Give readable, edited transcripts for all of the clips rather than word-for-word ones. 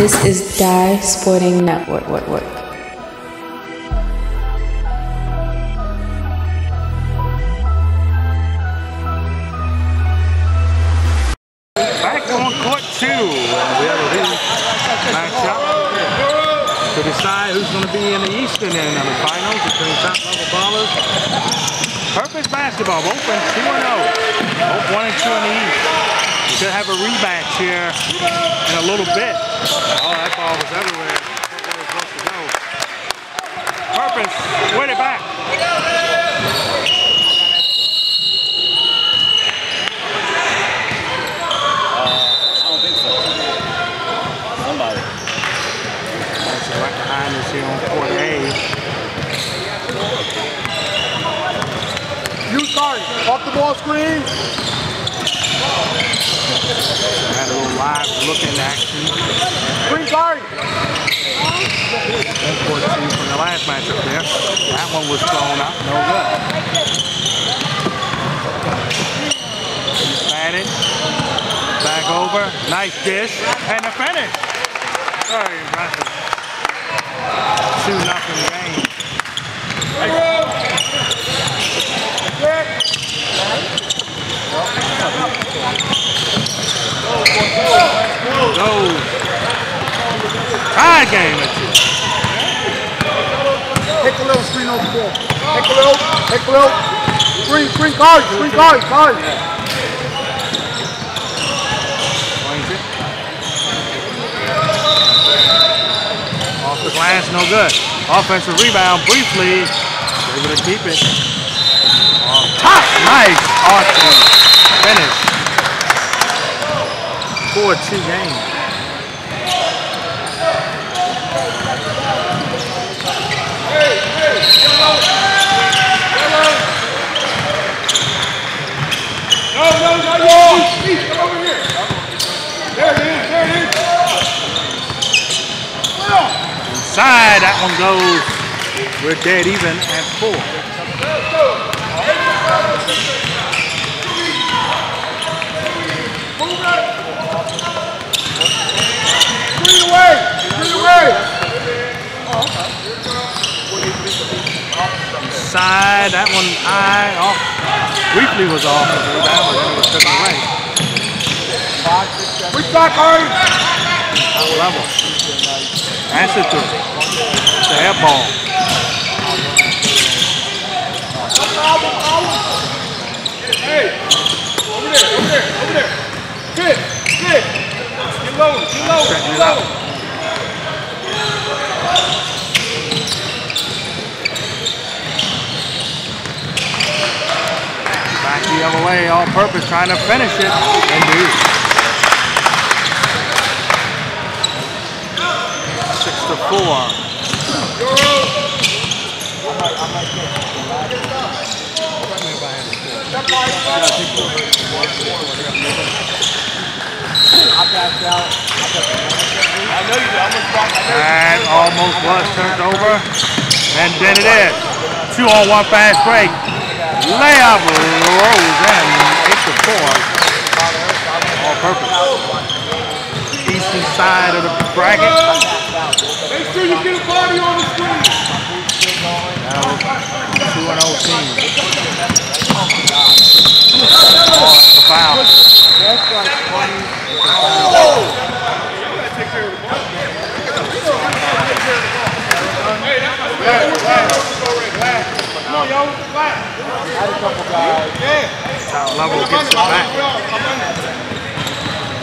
This is Dye Sporting Network. Back on court two, and we have a big matchup to decide who's going to be in the Eastern end of the finals between top-level ballers. Purpose Basketball open 2-0, both 1 and 2 in the East. Should have a rematch here in a little bit. Oh, that ball was everywhere. Where it's supposed to go. Purpose, win it back. I don't think so. Somebody. Right behind us here on court A. You started. Off the ball screen. Had a little live look in action. Green card! That's 14 from the last match up there. That one was thrown up, no good. Batted. Back over. Nice dish. And a finish. Very impressive. 2-0 game. Tie game at you. Take a little screen over there. Take a little. Green card. Off the glass, no good. Offensive rebound briefly. They're going to keep it. Top. Nice. Awesome. Finish. 4-2 game. Inside, that one goes. We're dead even at 4. Inside, that one eye off. Briefly was off. That one was taken away. We got level. Pass it through. It's an air ball. Hey! Over there! Hit! Get low! Back the other way, all purpose, trying to finish it. And do. 6-4. And almost was turned over. And then it is. 2-on-1 fast break. Layup rolls in. 8-4. All purpose. Eastern side of the bracket. Make sure you get a body on the screen. Now, 2-0 team. The foul. Top level gets it back.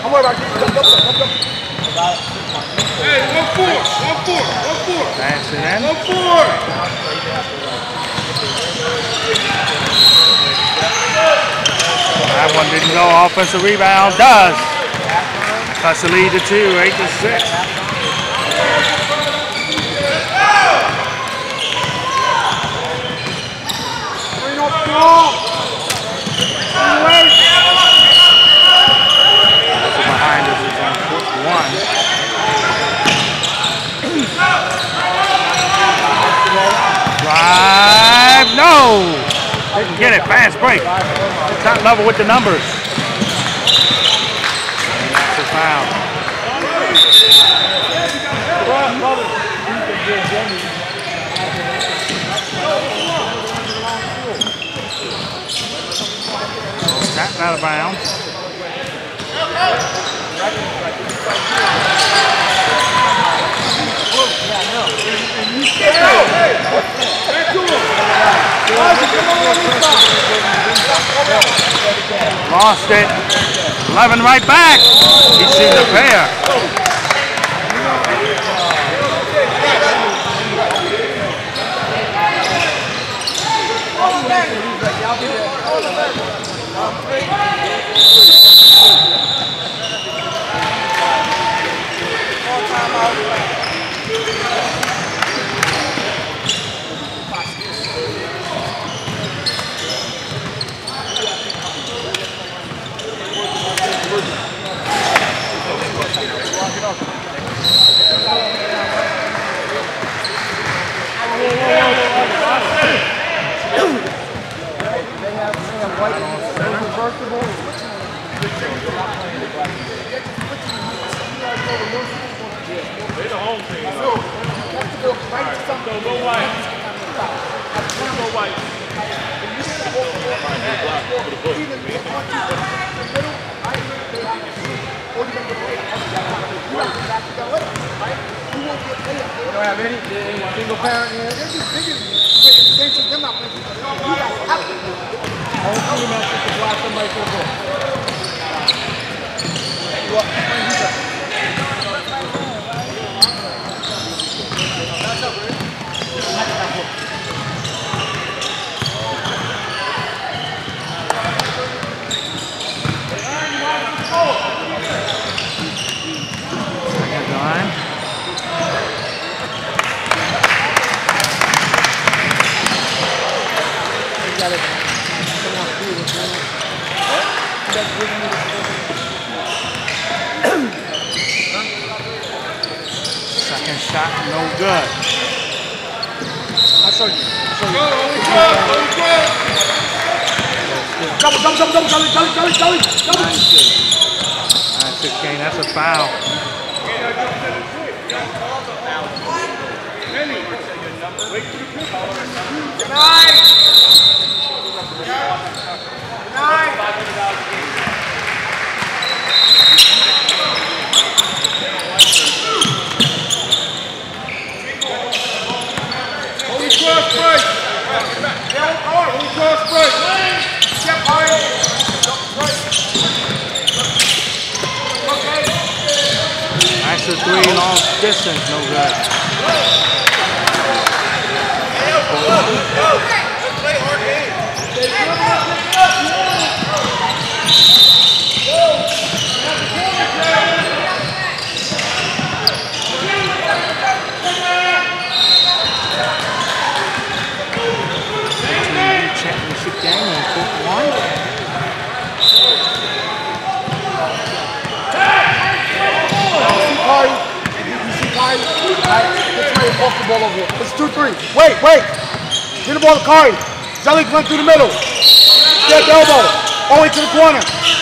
I'm worried about you. Hey, 1-4. Pass it in. 1-4. That one didn't go. Offensive rebound does. That's the lead to 2, 8-6. Behind us is on foot 1. Drive, no! Didn't get it, fast break. Top level with the numbers. And that's a foul. That's out of bounds. Lost it. Levin right back. He sees a pair. Went through the middle. Step elbow. All the way to the corner.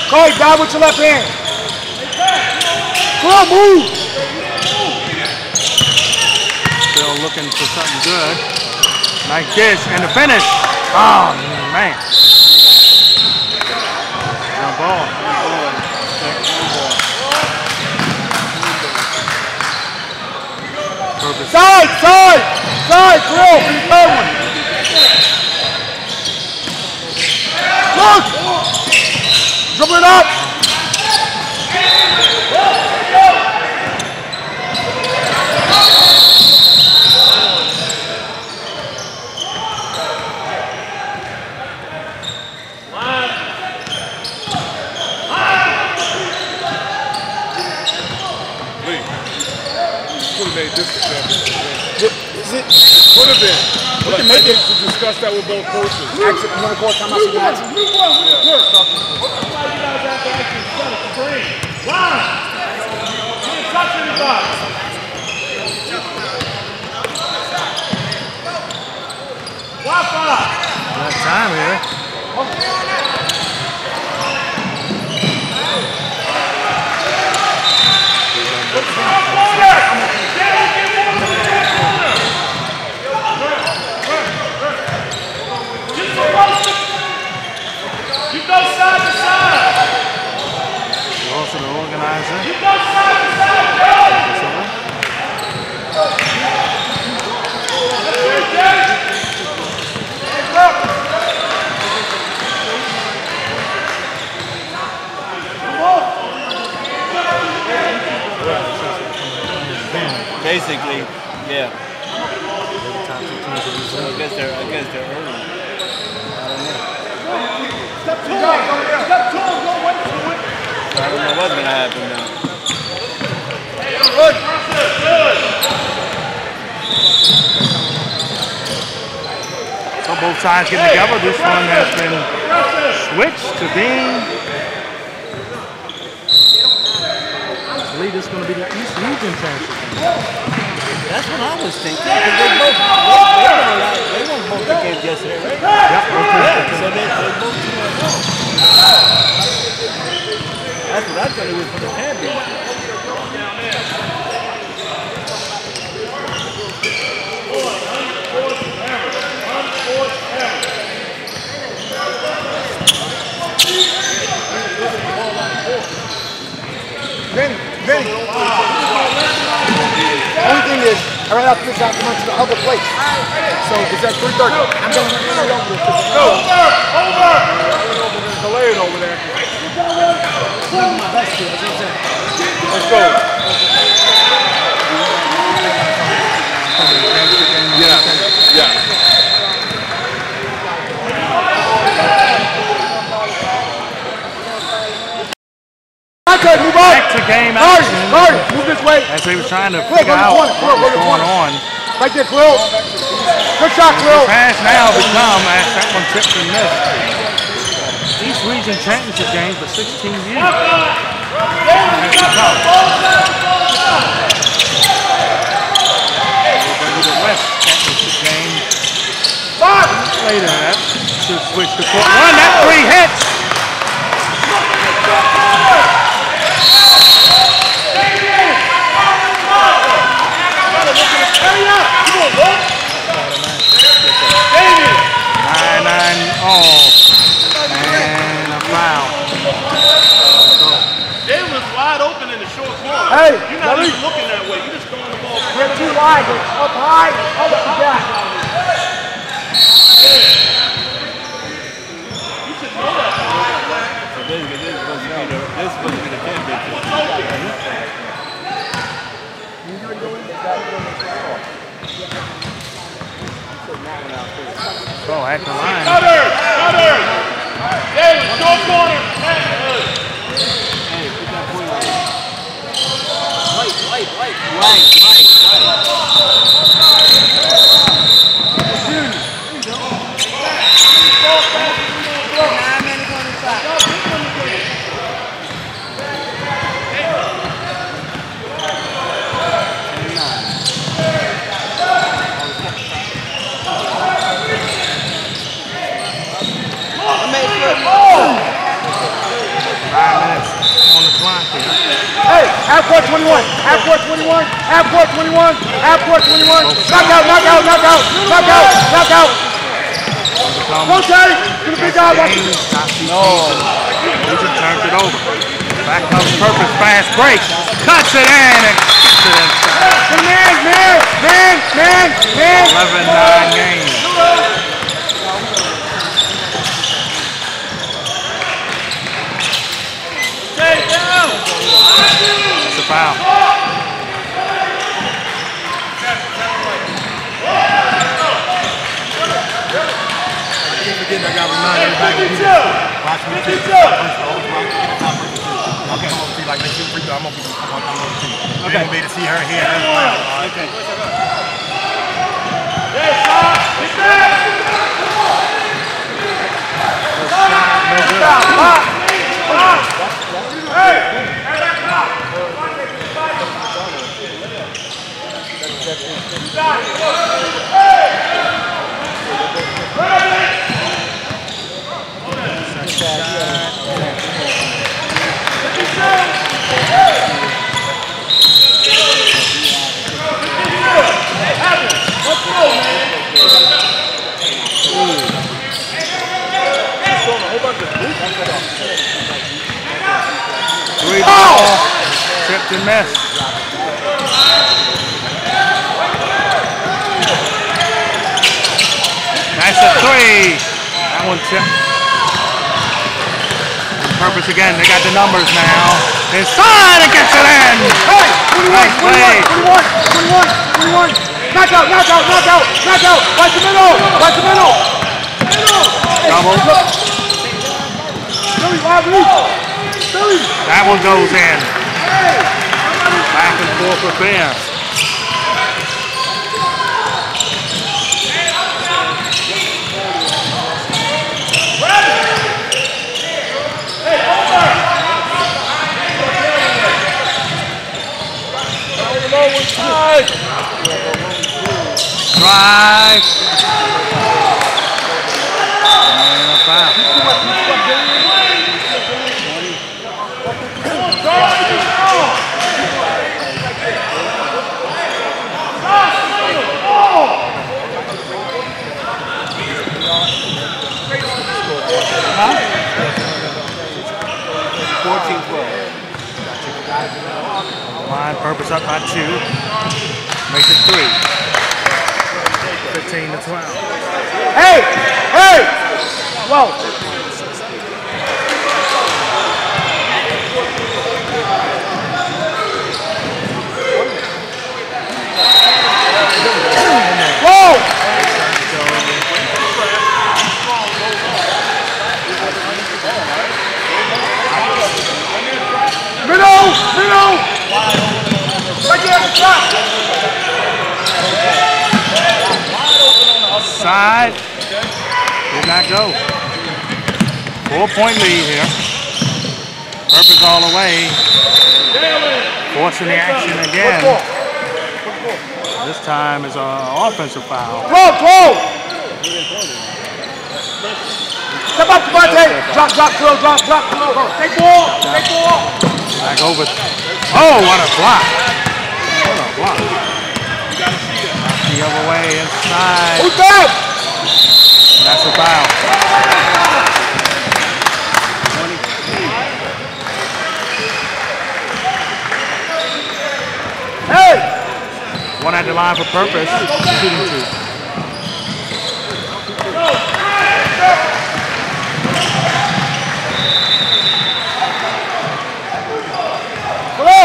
Kari, dive with your left hand. Come on, move. Still looking for something good. Like this. And the finish. Oh, man. Jump ball. Purpose. Side, side. Side, throw for the third one. Dribble it up. I think to discuss that with both coaches. Actually, you want to call a timeout so you can that's time here. What's going on? Kaiser. Basically, yeah. I guess they're early. I don't know what's gonna happen now. So both sides get together. This one has been switched to Dean. I believe this is gonna be the East Region championship. That's what I was thinking. They won both the games yesterday, right? Yep. So they both won. That's what I thought it was for the Vinny. Only thing is, I ran out this out to the other place. So it's at 3:30. I'm going to run over this. Over! There's a delay over there. Let's go. Yeah, yeah. Back to game action. Move this way. As they were trying to figure out what was going on. Right there, Quill. Good shot, Quill. Pass now become as that one tripped and missed. East Region Championship game for 16 years. The West Championship game later. That should switch to court. One, that three hits. Hey, you're not even looking that way. You're just throwing the ball. You're too wide. Up high. Up high. You should know that. So this is supposed to be the campaign. You know you're in the back. Oh, at the line. Cutter! Cutter! David, short corner. Half-court 21, half-court 21, half-court 21, half-court 21. Knockout, knockout, knockout, knockout, knockout. Rotate to the big guy. No. He just turned it over. Back up Purpose, fast break. Cuts it in and kicks it in. Man. 11-9 game. Stay down. Foul. I got reminded I'm going to see her here. Okay. Oh! Good miss. Nice at three. That one tipped. Purpose again, they got the numbers now. Inside, it gets it in! Hey, 21, 21, 21, 21, 21. Knock out, knock out, knock out, knock out. Right to middle, right to middle. Double. Billy, Bobby. Billy. That one goes in. Back and forth for Bear. Drive! Purpose up by 2, makes it 3, 15 to 12. Hey, hey, whoa! Whoa! Middle, middle. Side did not go. 4-point lead here. Purpose all the way. Forcing the action again. This time is an offensive foul. Step up, Devontae. Drop, slow. Take ball. Back over. Oh, what a block. Block. The other way inside. Who's that? That's a foul. 22. Hey! One at the line for Purpose. Shooting 2. Hello!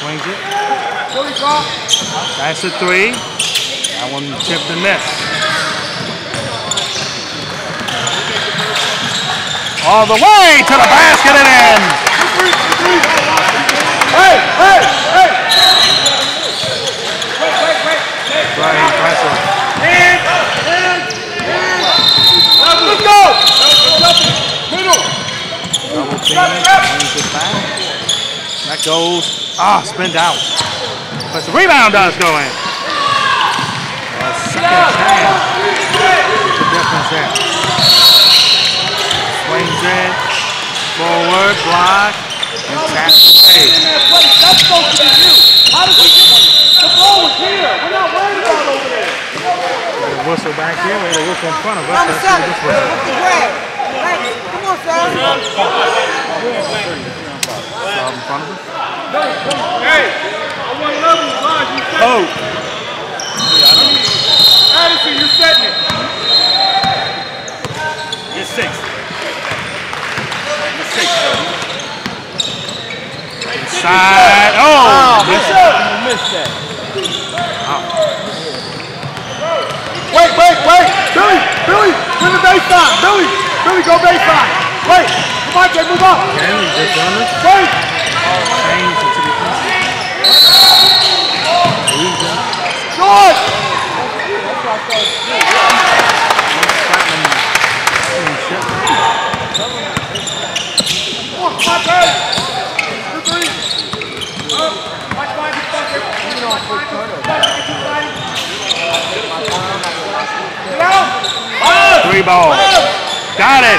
Swings it. That's a 3. That one tipped and missed. All the way to the basket and in. Hey! Very impressive. Let's go! Double team, brings it back. That goes, spins out. But the rebound does go in. A second chance. The difference there. Swings it, forward, block, and taps away. That's supposed to be you. How did we get it? The ball was here. We're not worried about it over there. Way to whistle back here, way to whistle in front of us. That's Addison, you're setting it. You're 6. You're 6. Inside. Oh! Missed that. Wait! Billy! Win the baseline! Billy, go baseline! Wait! Come on, Jay, move up! Okay, good damage. Wait! Change into the post. George! That's what I thought. basketball. Got it.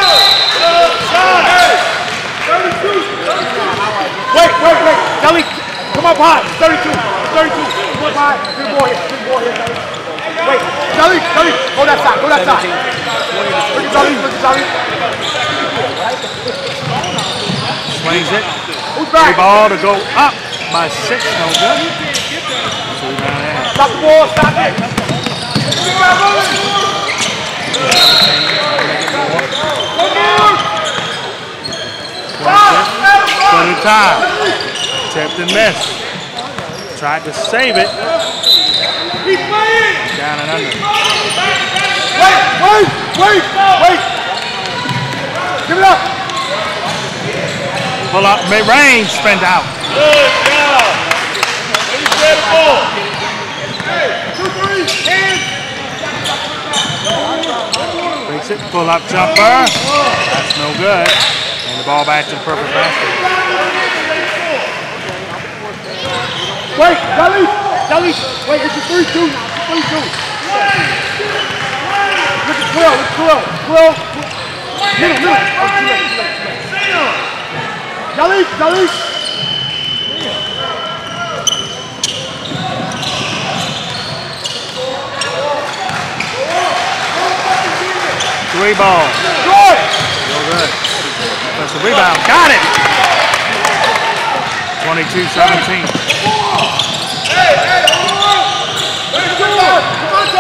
Wait. Kelly, come up high. 32. Good ball here. Wait, Kelly, go that side. Look at Kelly. Swings it. Three ball to go up by 6. No good. Stop the ball. Stop it. One time. Tipped and missed. Tried to save it. Keep playing. Down and under. Wait. Give it up. Pull up. Mid-range spin out. Good job. Hey, 2-3. Hands. Breaks it. Pull up jumper. That's no good. And the ball back to Purpose Basketball. Wait, Kelly, wait, it's a 3-2, it's a 3-2. Look at Quill. Middle. Kelly. Three ball. Good. Real good. That's the rebound. Got it. 22-17. Hey, hold on! Come on, Dye, that was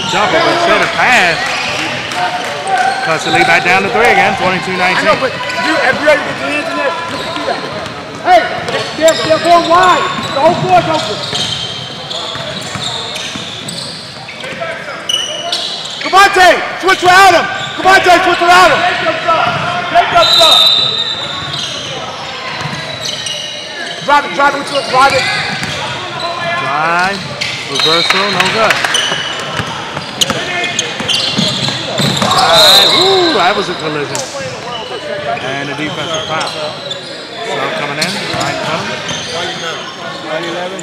a jumper, but should have passed. Cuts the lead back down to 3 again, 22-19. I know, but you, every other get your hands in there, look at that. Hey, they're going wide. The whole floor's open. Devontae, switch without him. Devontae, switch without him. Jacob's up. Drive it. Drive, reversal, no good. Drive, ooh, that was a collision. And a defensive foul. So coming in, right coming. 9-11.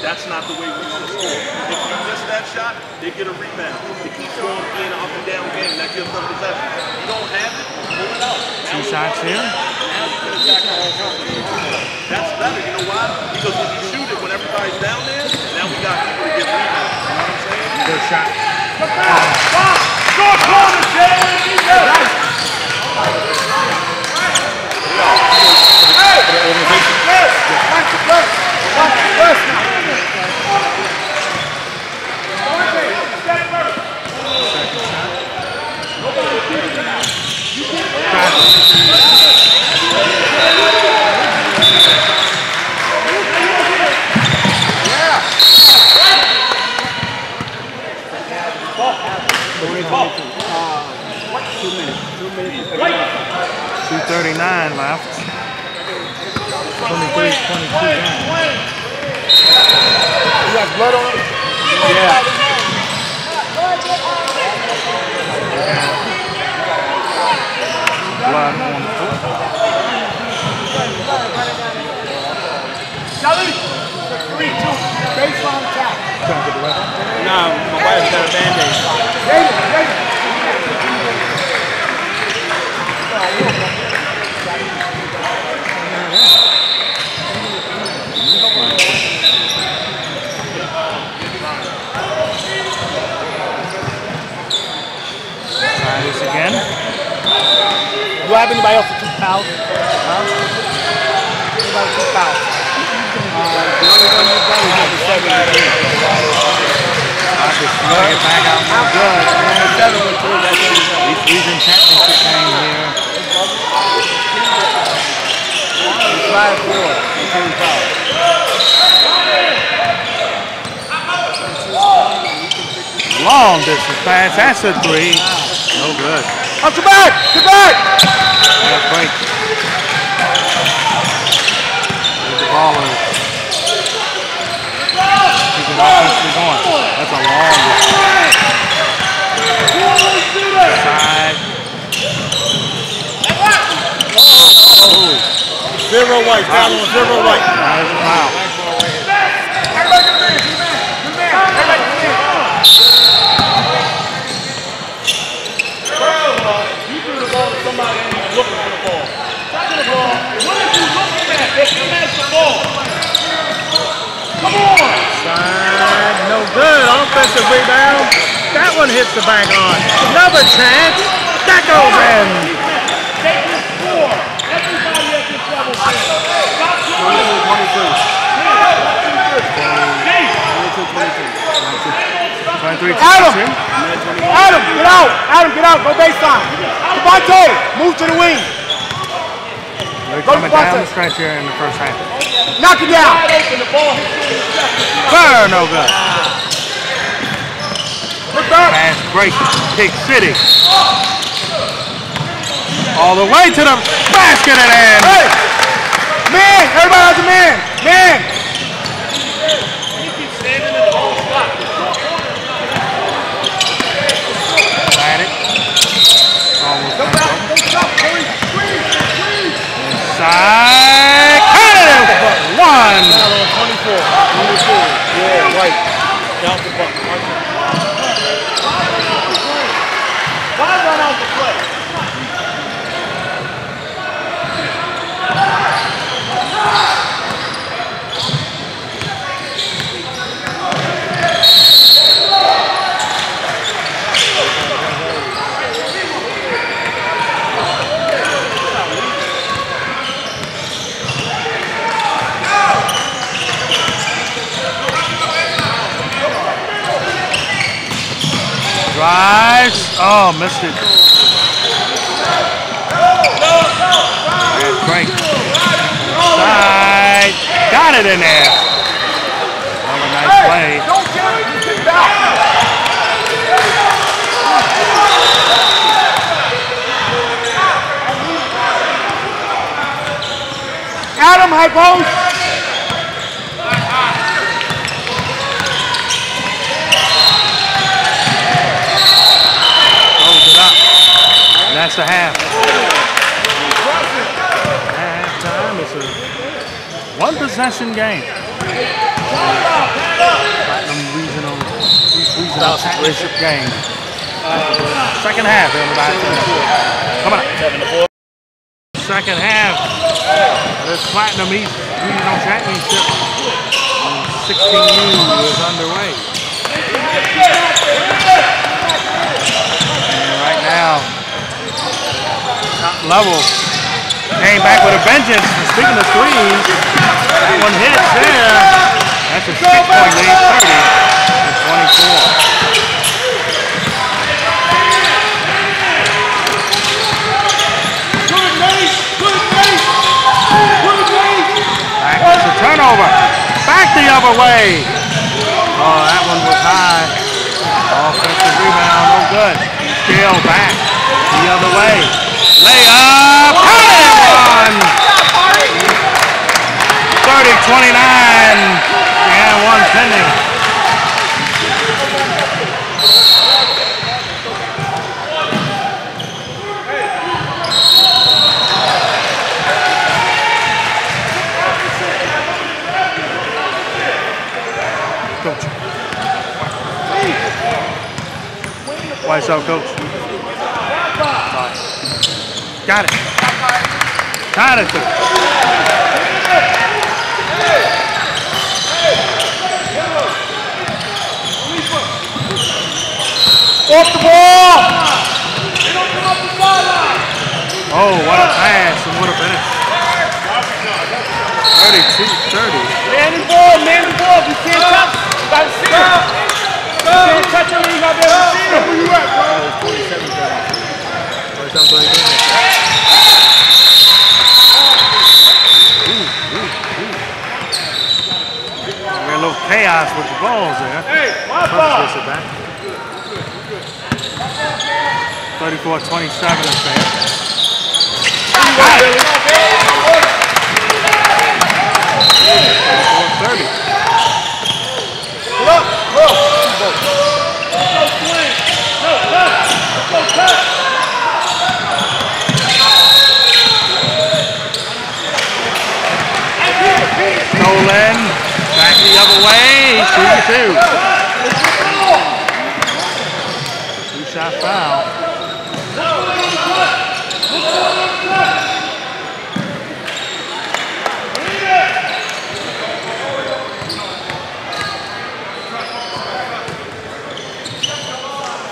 That's not the way we want to score. If you miss that shot, they get a rebound. It keeps going in an up and down game. That gives them possession. You don't have it, pull it out. Two shots here. That's better. You know why? Because when you shoot it, when everybody's down there, now we got people to get rebounds. You know what I'm saying? Good shot. Come on. Good corner, Jay. He's in championship game here. Slide forward. Return foul. Long distance pass. That's a three. No good. Up to back. To back. That's break. There's the ball in. That's a long distance. Side. Zero white, down on zero white. Wow. Everybody to the bench, to the bench, to the bench. Everybody to the bench. First of all, you threw the ball to somebody who's looking for the ball. Back to the ball. What are you looking at? It's the match the ball. Come on. Side, no good. Offensive rebound. That one hits the back on. Another chance. That goes in. Adam! Adam, get out! Adam, get out! Go baseline! Devontae, move to the wing! They're coming down the stretch here in the first half. Knock it down! Fair, no good. Fast break, Big City. All the way to the basket and in! Hey! Man! Everybody has a man! Man! Side, Canada, one. 24, 24, yeah, right. Out the bucket, right there. Why run out the play? Drives. Oh, missed it. Frank. Side. Got it in there. What a nice play. Adam, high post. That's the half. Half time, it's a one possession game. Platinum Regional, East Regional championship game. Second half, everybody. Come on. Second half. This Platinum East Regional championship 16U is underway. And right now, top level, came back with a vengeance. And speaking of threes, that one hits there. That's a 6-point lead, 30 to 24. Good race, good race, good race. Back was a turnover. Back the other way. Oh, that one was high. Offensive rebound, no good. Still back the other way. Layup, Cannon won! 30-29, and one pending. Coach. Why so, Coach? Got it. Got it. Off the ball! Oh, what a pass and what a finish. 32-30. Man the ball, man the ball. You can't touch. You gotta see him. You can't touch him, you gotta be able to see him. Where you at, bro? 47-30. Sounds like that. chaos with the balls there. Hey, my ball! 34-27 affair. 34-30. Nolan, back the other way, 2-2. Two-shot foul.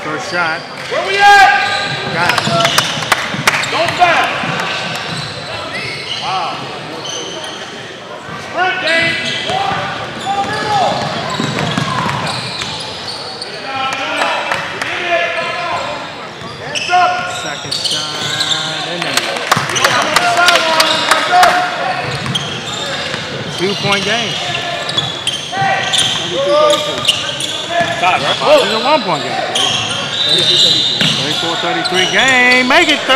First shot. Where we at? Got it. Don't foul. Wow. Sprint game. Hands up. Second shot. And then 2-point game. It's a 1-point game. 34-33 game. Make it 36-33.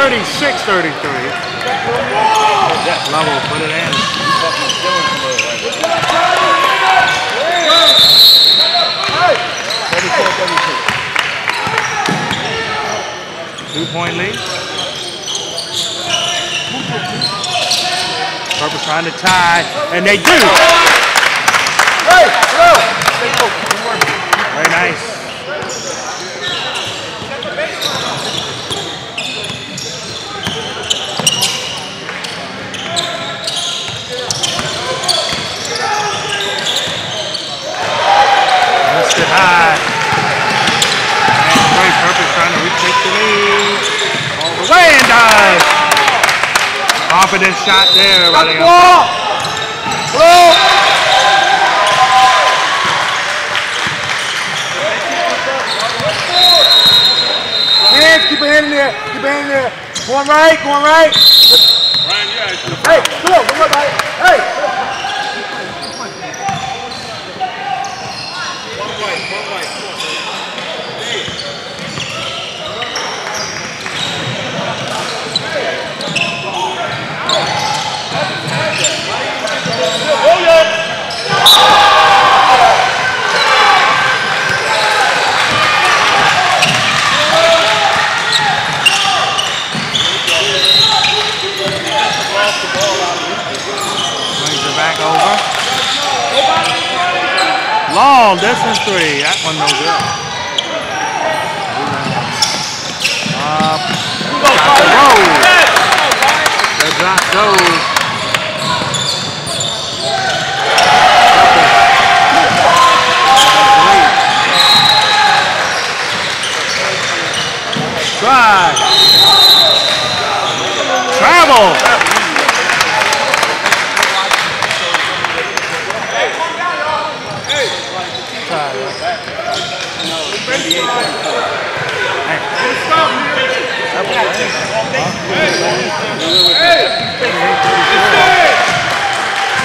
That level, put it in. Hey. 2-point lead. Purpose trying to tie, and they do. Hey, hello. Very nice. High. And great Purpose trying to retake the lead. All the way and dives. Confident shot there. Got the ball. Blow. Hands, keep a hand in there. Keep a hand in there. Going right, going right. Ryan, yeah, hey, come on, come on, buddy. Hey. Long distance three. That one no good. The drop goes. Try. Travel.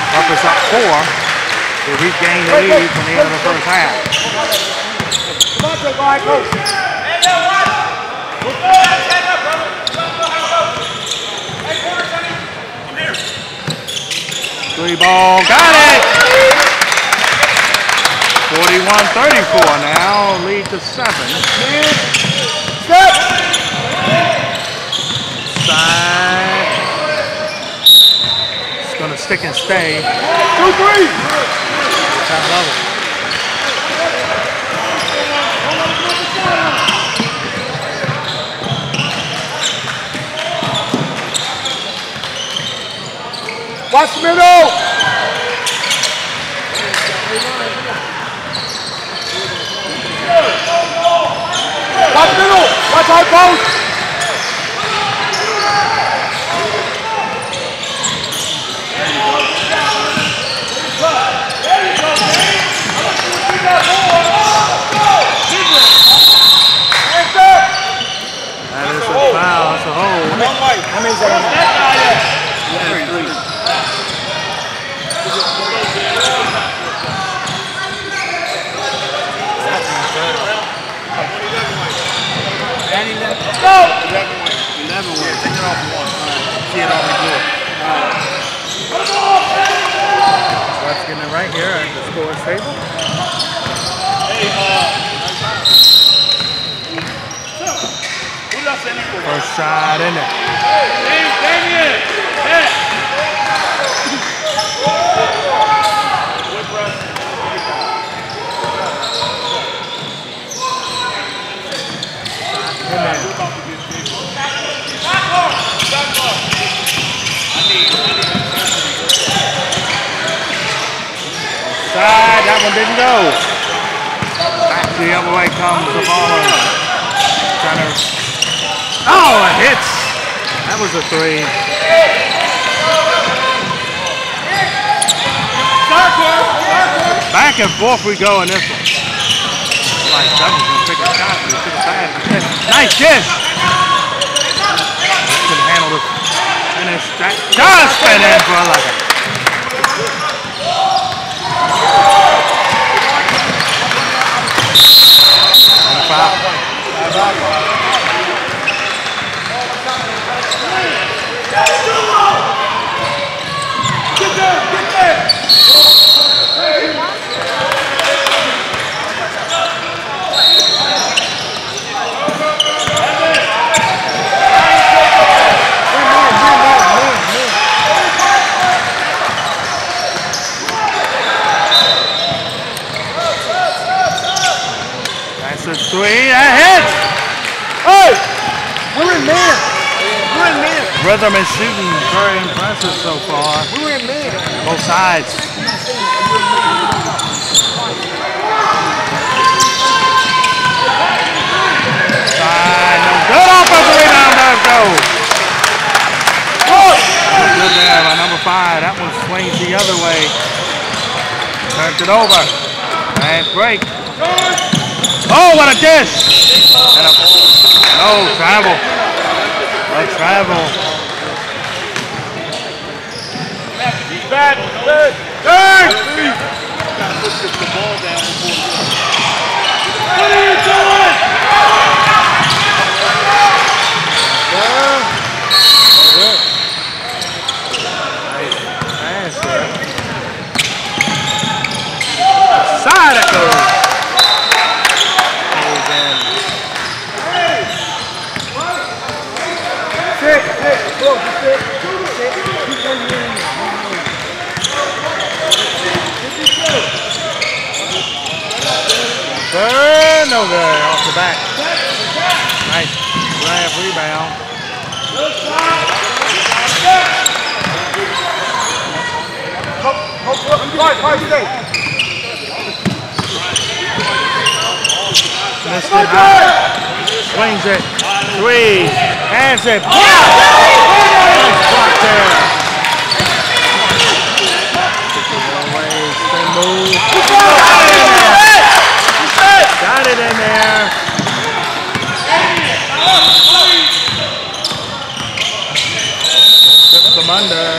Purpose up 4. They regain the lead from the end of the first half. Three ball, got it! 41-34 now, lead to 7. It's going to stick and stay. 2-3! Top level. Watch the middle! Watch the middle! Watch our post! How many is that? Three. Let's go! 11 wins. Take it off one. See it off the floor. Ref's getting it right here at the scorer's table. Hey, who else in it for? First shot in it. Hey, Damien! Side, that one didn't go. Back the other way comes the ball. Center. Oh, it hits. That was a three. Back and forth we go in this one. Like Douglas gonna pick a shot, but he took a bad hit. Nice hit. Couldn't handle the finish. That does spin in for 11. Three, that hits! Hey! We're in man! We're in man! Rhythm and shooting very impressive so far. We're in man! Both sides. Side, no good offensive rebound, does go! Good there by number 5. That one swings the other way. Turns it over. Nice break. Oh, what a dish! And a, no travel. No travel. Bad. Turn! Gotta push the ball down before you go. What are you doing? Well, nice pass. Side it goes. Turn over off the back. Nice grab rebound. Missed it. Swings it. Three. Hands it. Nice block there. Stay move. Got it in there. Tips them under.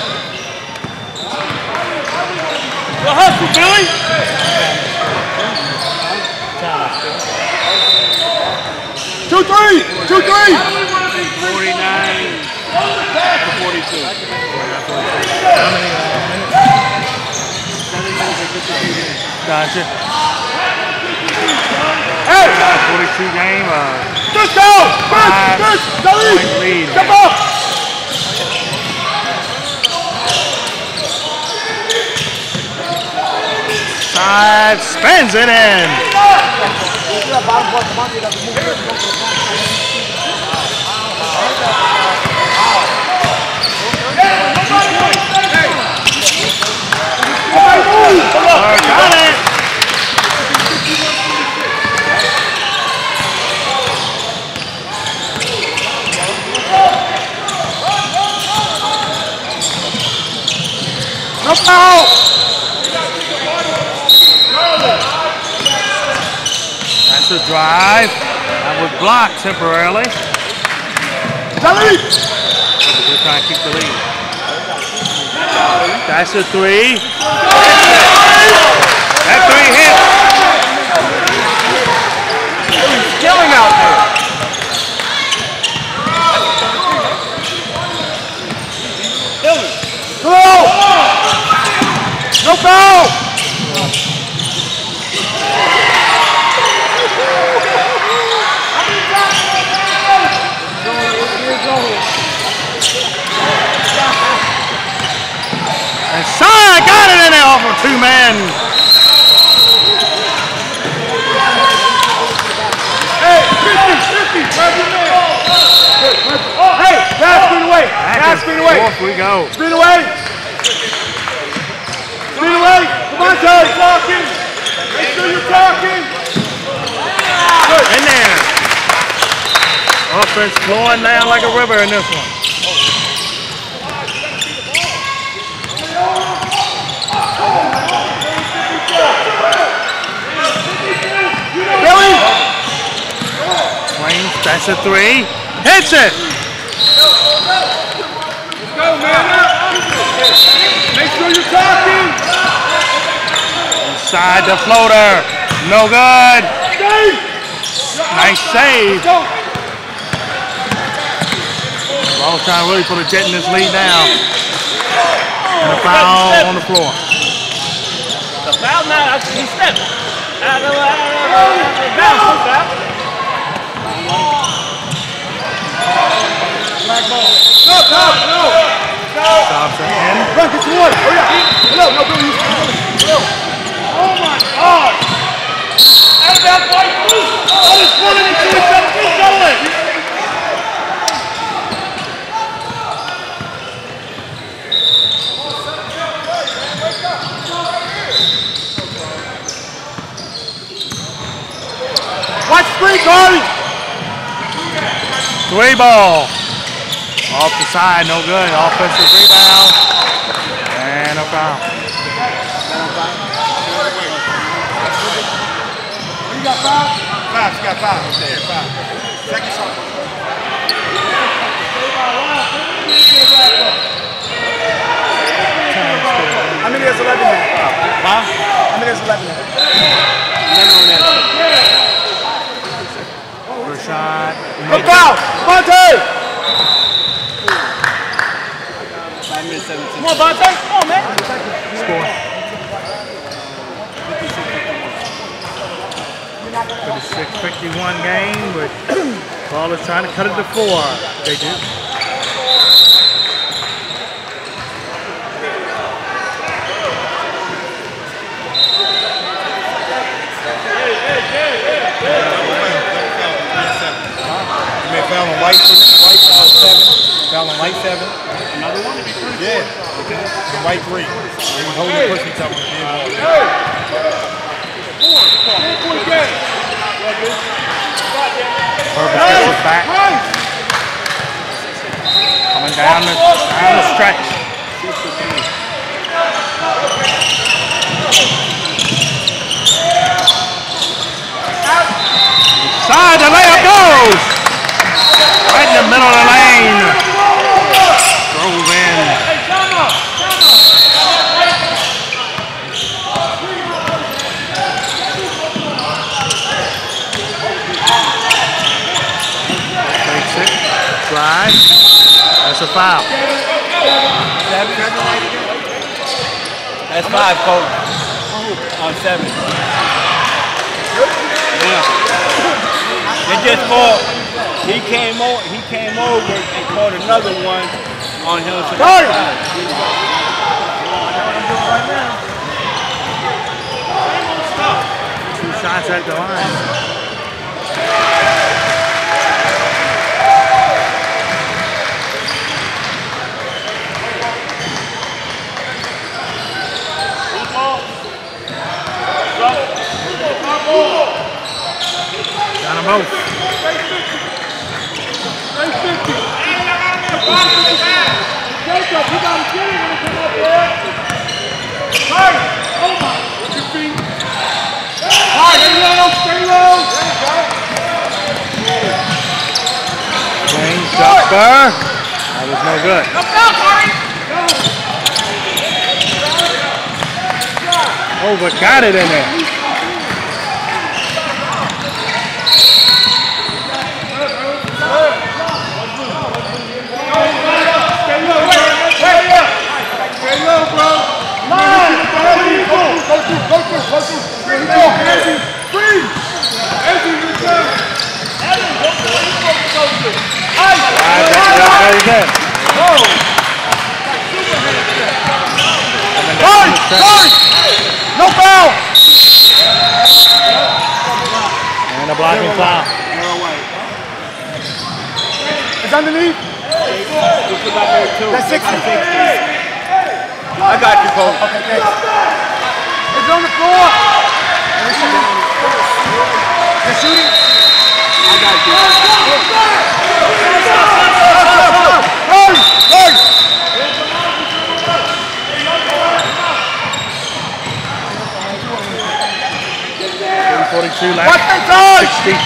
The hustle, Billy. Two, three. 49 to 42. Gotcha. Hey! 42 game. Just go! First! Lead. Come on! Side spins it in. Got it! Come out! That's a drive. That was blocked temporarily. We're trying to keep the lead. That's a three. That three hit. He's killing out there. No foul! And Shai got it in there off of two men. Hey, 50, 50, Pass screen away. Off we go. Screen away. Screen away. Come on, Ty. Talking. Make sure you're talking. Good. In there. Offense flowing down like a river in this one. Billy. Wayne, that's a three. Hits it. Make sure you're talking. Inside the floater. No good. Nice save. Ball time really for the Jet in this lead now. And a foul on the floor. The foul now. He stepped. No. Stops it in. Run, get to one. Hurry up. No, Billy. Oh, my God. And that white loose. Oh, it's running into each other. Keep going. Watch three, Carly. Three ball. Off the side, no good. Offensive rebound. And a foul. You got five? Five, you got five. Okay, five. Second shot. How many is 11 now? Huh? How many is 11 now? 11 on that. First shot. No foul! Monte! Come on, Bonte. Come on, man. Score. 56-51 game, but ball is trying to cut it to four. They do. You may foul on White foul 7. Foul on White 7. Another one? Yeah. Okay. The white three. They were holding the pussy top of the game. Hey! Purpose goes back. Coming down the stretch. Side, the layup goes! Right in the middle of the lane. That's a foul. That's five, folks. On seven. Yeah. It just fought. He came over and caught another one on him. Two shots at the line. Both. That was no good. Oh, but got it in there. Stay low, bro. Nine. Right again. Sorry. No foul. And a blocking foul. It's underneath. That's 60. I got you, Cole. Okay, thanks. It's on the floor. They're shooting. I got you. Hey! 42 left. 60. 58.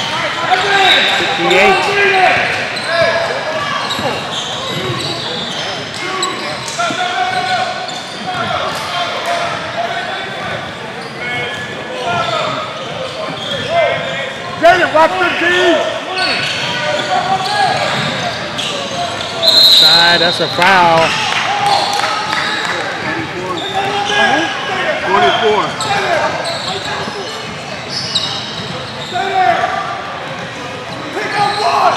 Rock 15! Side, that's a foul. 44. Pick up one!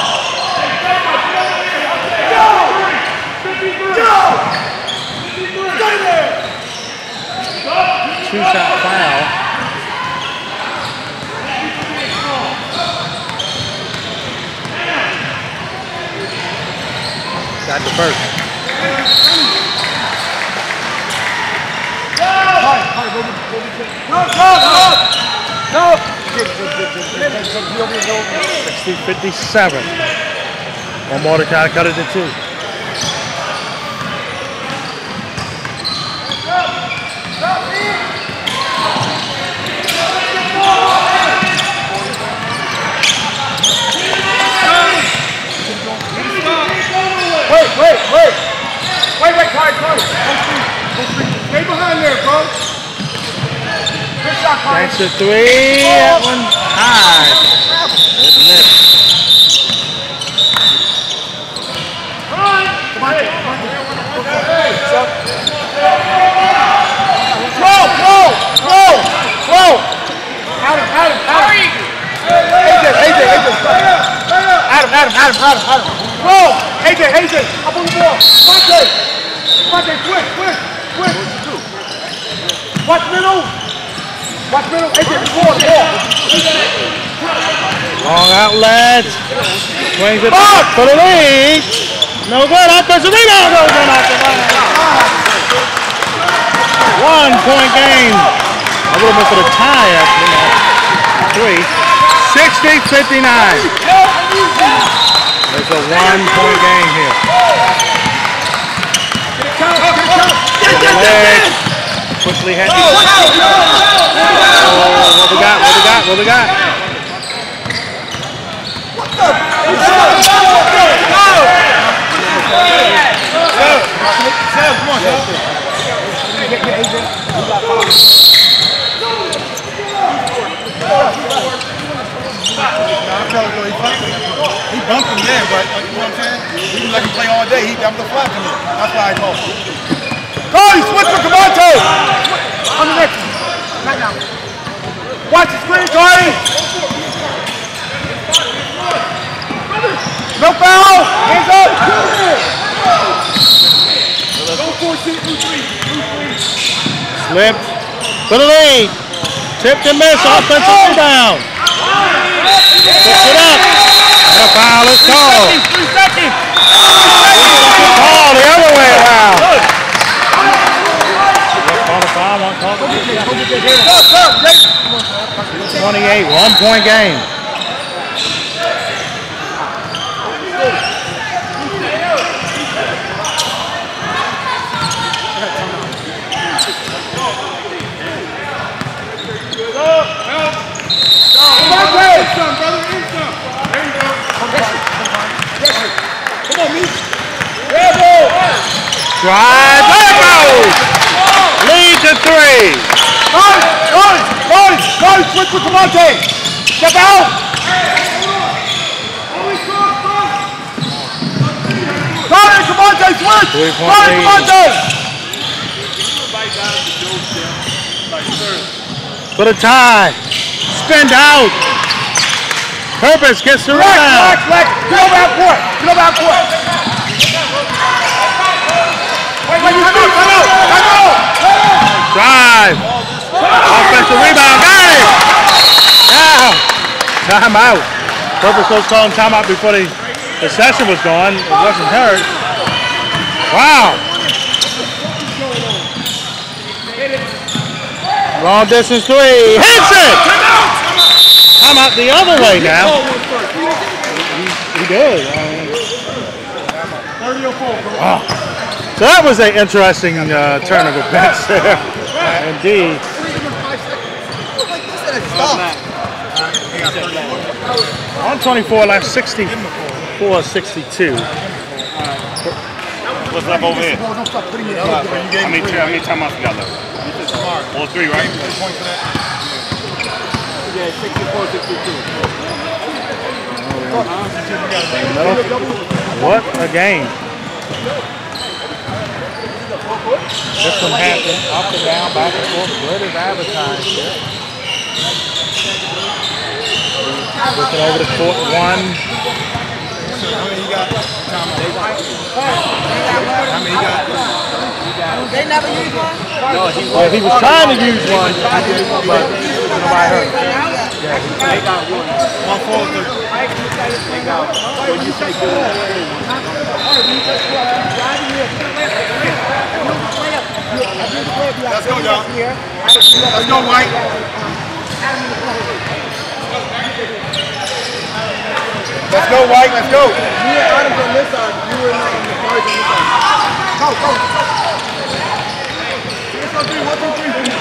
Go! Go! Stay there! Two-shot foul. Got the first. No. 60-57. One more to kind of cut it to two. Wait, Ty, Ty. Stay behind there, bro. Good shot, Ty. That's a three. Oh. That one high. Good lift. Adam. Up on the ball. Monte, quick. Watch middle, AJ, ball. Long outlet. Swings it back for the lead. No good, offensive rebound goes in off the line. 1 point game. A little bit for the tie up. 60-59. It's a 1 point game here. Leg. Quickly head. Oh, what we got? What the? He bumped him there, but you know what I'm saying? He was like he play all day. He got the flat to me. That's why I called him. Oh, he switched for Camonto! On the next one. Right now. Watch the screen, Cardi! No foul! Hands up! Go for two, three. Slipped for the lead. Tipped and missed. Offensive rebound. Puts it up. And a foul is called. 3 seconds. Call the other way around. Foul, one call. 28, 1 point game. Come on, Meek. Drive, go! Lead to three. Guys, switch with Camonte. Step out. Camonte, switch. Camonte. For the tie. Spin out. Purpose gets the rebound. Get over that court. Drive. Offensive rebound. Got it. Now, timeout. Purpose was calling timeout before the session was gone. It wasn't hurt. Wow. Long distance three. Hits it. Timeout the other way now. He did. Wow. So that was an interesting turn of events there. Indeed. On 24 left, 64-62. What's left over here? How many timeouts we got left? All three, right? Yeah, 64-62. What a game. This one happened, up and down, back and forth, good as advertised. Looking over to court one. They never use one? Well, he was trying to use one, but nobody heard. They got one. 1-4-3. They got one. When you say good. Let's go, y'all. Let's go, White. Let's go, White. Let's go. Me and Adam on this side. You were on the first side. Go, go. 1, 2, 3.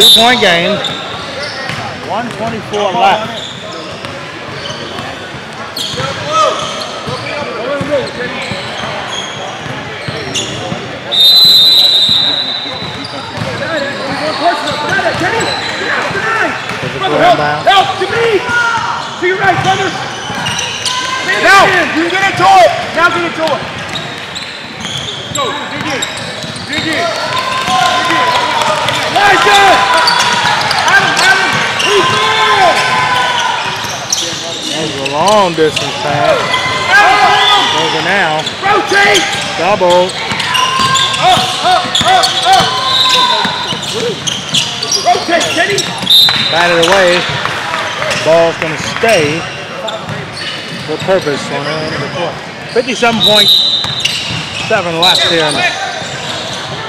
2-point game. 124 left. Help to me! To your right, brother! Now! You get into it! Now get into it! Go! Dig in! Dig in! Nice job! That was a long distance pass. Over now. Rotate! Double. Up, up, up, up. Rotate, Kenny. Batted away. Ball's going to stay. For Purpose on the end of the court. 57.7 left here.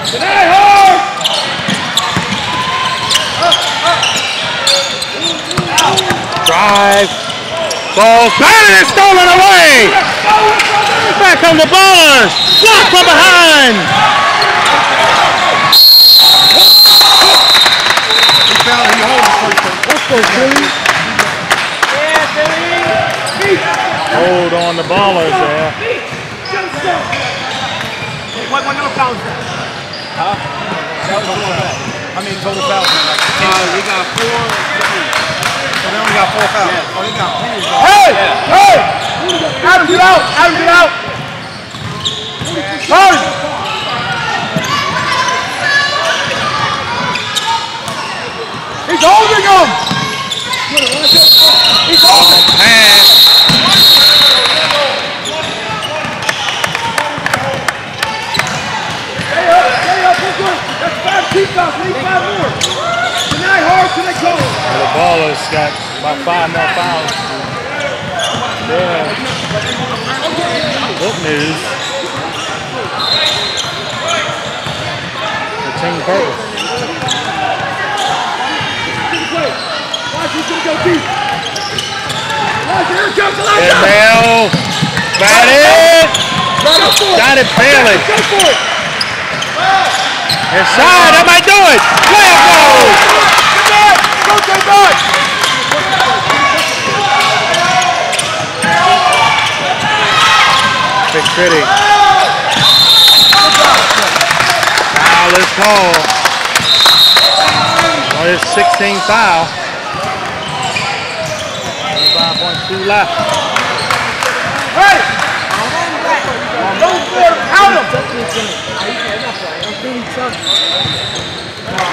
Tonight, hard! Drive. Ball batted and stolen away. Back on the ballers. Blocked from behind. Hold on the ballers there. What number fouls that? Huh? I mean total fouls. We got 4 and 3. So they only got 4 fouls. Yeah. Oh, he got 2. Hey! Yeah. Hey! Adam, get out! Adam, get out! Hurry! He's holding him! He's holding him! Pass! Stay up, good work! That's 5 key fouls, leave 5 more! The ballers got about 5 more fouls. Yeah. Good news. The team Purpose. Bell. Got it. Got it barely. Inside. That might do it. Play it goes. Big City. Foul is called. On his 16th foul. 5.2 left. Hey! Go for it! Out of him!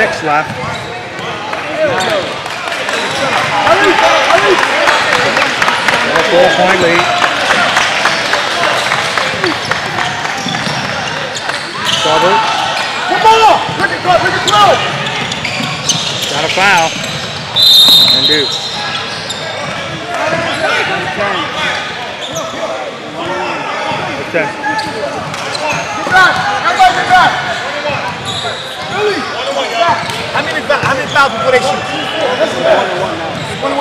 6 left. A 4-point lead. Cover. Come on! Look at that! Look at that! Got a foul. And do. Okay. Get back! Everybody get back! Really? How many fouls before they shoot? 1-1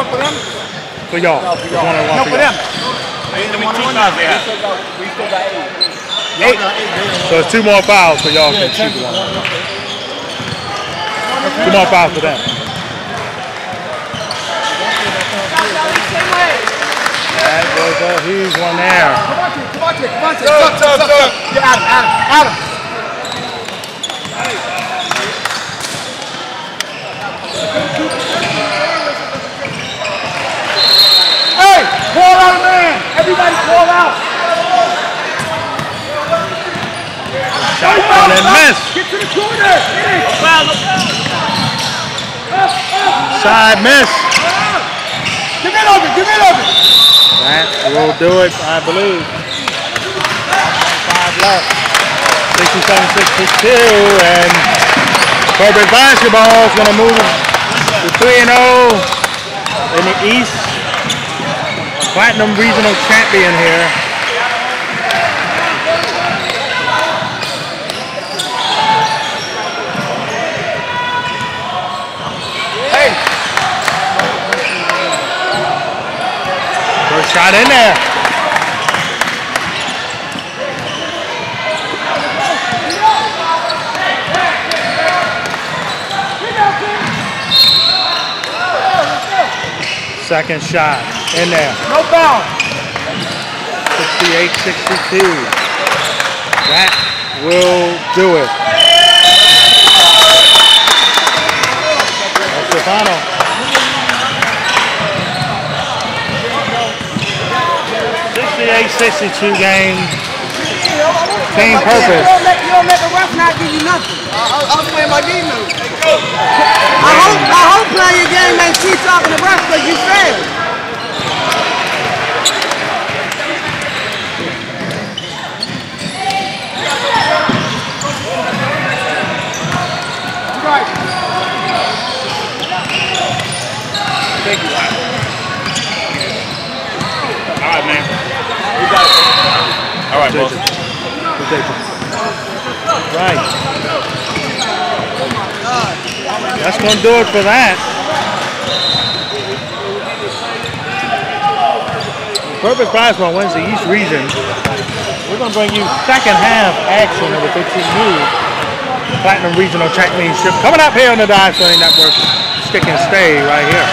for them? For y'all. No, for them. We still got 8. 8? So it's 2 more fouls for y'all can shoot. 2 more fouls for them. That goes a huge one there. Come on, get Adam. Call out a man! Everybody call out! Shot on and miss! Get to the corner! Side miss! Give it over! Give it over! That will do it, I believe. 5 left. 67-62, and Purpose Basketball is going to move to 3-0 in the East. Platinum Regional Champion here. Hey! First shot in there. Second shot. In there. No foul. 68-62. That will do it. That's the final. $68-62 game. Team Purpose. You don't let the ref not give you nothing. I was playing my game though. I hope playing your game ain't keep talking the ref because you failed. Thank you. All right, man. You got it. All right, boss. Right. That's going to do it for that. Purpose Basketball wins the East Region. We're going to bring you second half action of the 15-year Platinum Regional Championship coming up here on the Dye Sporting Network. Stick and stay right here.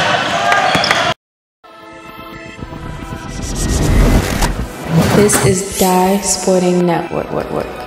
This is Dye Sporting Network.